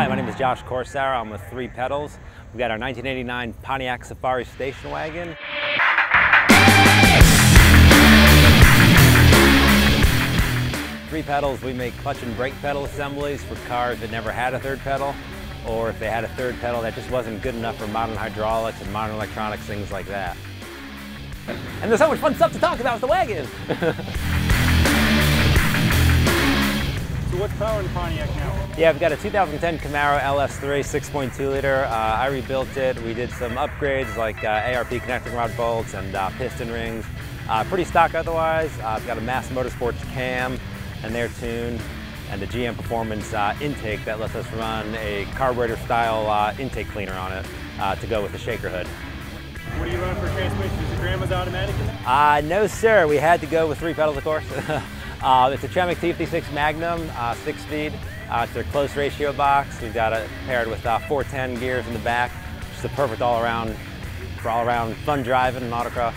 Hi, my name is Josh Korsower. I'm with Three Pedals. We've got our 1989 Pontiac Safari Station Wagon. Three Pedals, we make clutch and brake pedal assemblies for cars that never had a third pedal, or if they had a third pedal that just wasn't good enough for modern hydraulics and modern electronics, things like that. And there's so much fun stuff to talk about with the wagon! So what's powering Pontiac now? Yeah, we've got a 2010 Camaro LS3 6.2 liter. I rebuilt it. We did some upgrades like ARP connecting rod bolts and piston rings. Pretty stock otherwise. I've got a Mass Motorsports cam and their tune, and the GM Performance intake that lets us run a carburetor-style intake cleaner on it to go with the shaker hood. What do you run for transmission? Is the grandma's automatic in there? No, sir. We had to go with Three Pedals, of course. It's a Tremec T56 Magnum, 6-speed. It's their close ratio box. We've got it paired with 410 gears in the back. Just a perfect all-around, for all-around fun driving and autocross.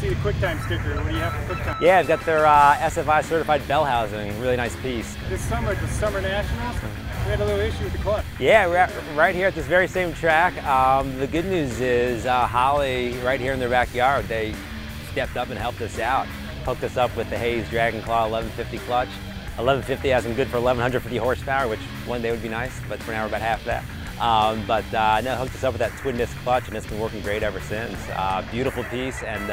The QuickTime sticker. What do you have for QuickTime? Yeah, I've got their SFI certified bell housing. Really nice piece. This summer at the Summer Nationals, we had a little issue with the clutch. Yeah, we're right here at this very same track. The good news is Holley, right here in their backyard, they stepped up and helped us out. Hooked us up with the Hayes Dragon Claw 1150 clutch. 1150 isn't good for 1150 horsepower, which one day would be nice, but for now we're about half that. No, hooked us up with that twin disc clutch, and it's been working great ever since. Beautiful piece, and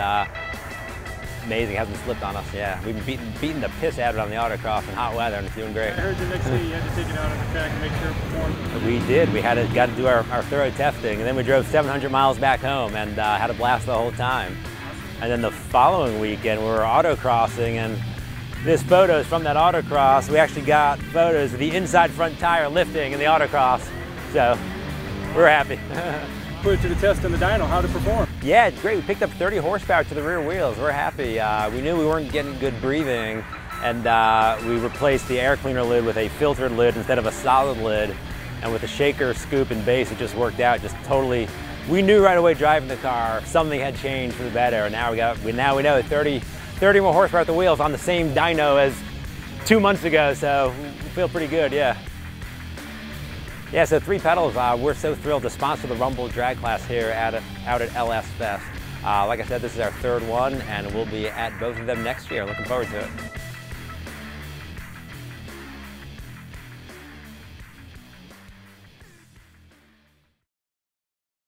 amazing, hasn't slipped on us. Yeah, we've been beating the piss out of it on the autocross in hot weather, and it's doing great. I heard the next day you had to take it out on the track and make sure it performed. We did. We had to, got to do our thorough testing, and then we drove 700 miles back home and had a blast the whole time. And then the following weekend, we were autocrossing, and this photo is from that autocross. We actually got photos of the inside front tire lifting in the autocross. So, we're happy. Put it to the test on the dyno, how to perform. Yeah, it's great. We picked up 30 horsepower to the rear wheels. We're happy. We knew we weren't getting good breathing, and we replaced the air cleaner lid with a filtered lid instead of a solid lid. And with a shaker, scoop, and base, it just worked out. Just totally, we knew right away driving the car, something had changed for the better. And now we know 30 more horsepower at the wheels on the same dyno as 2 months ago. So, we feel pretty good, yeah. Yeah, so Three Pedals, we're so thrilled to sponsor the Rumble Drag Class here out at LS Fest. Like I said, this is our third one, and we'll be at both of them next year. Looking forward to it.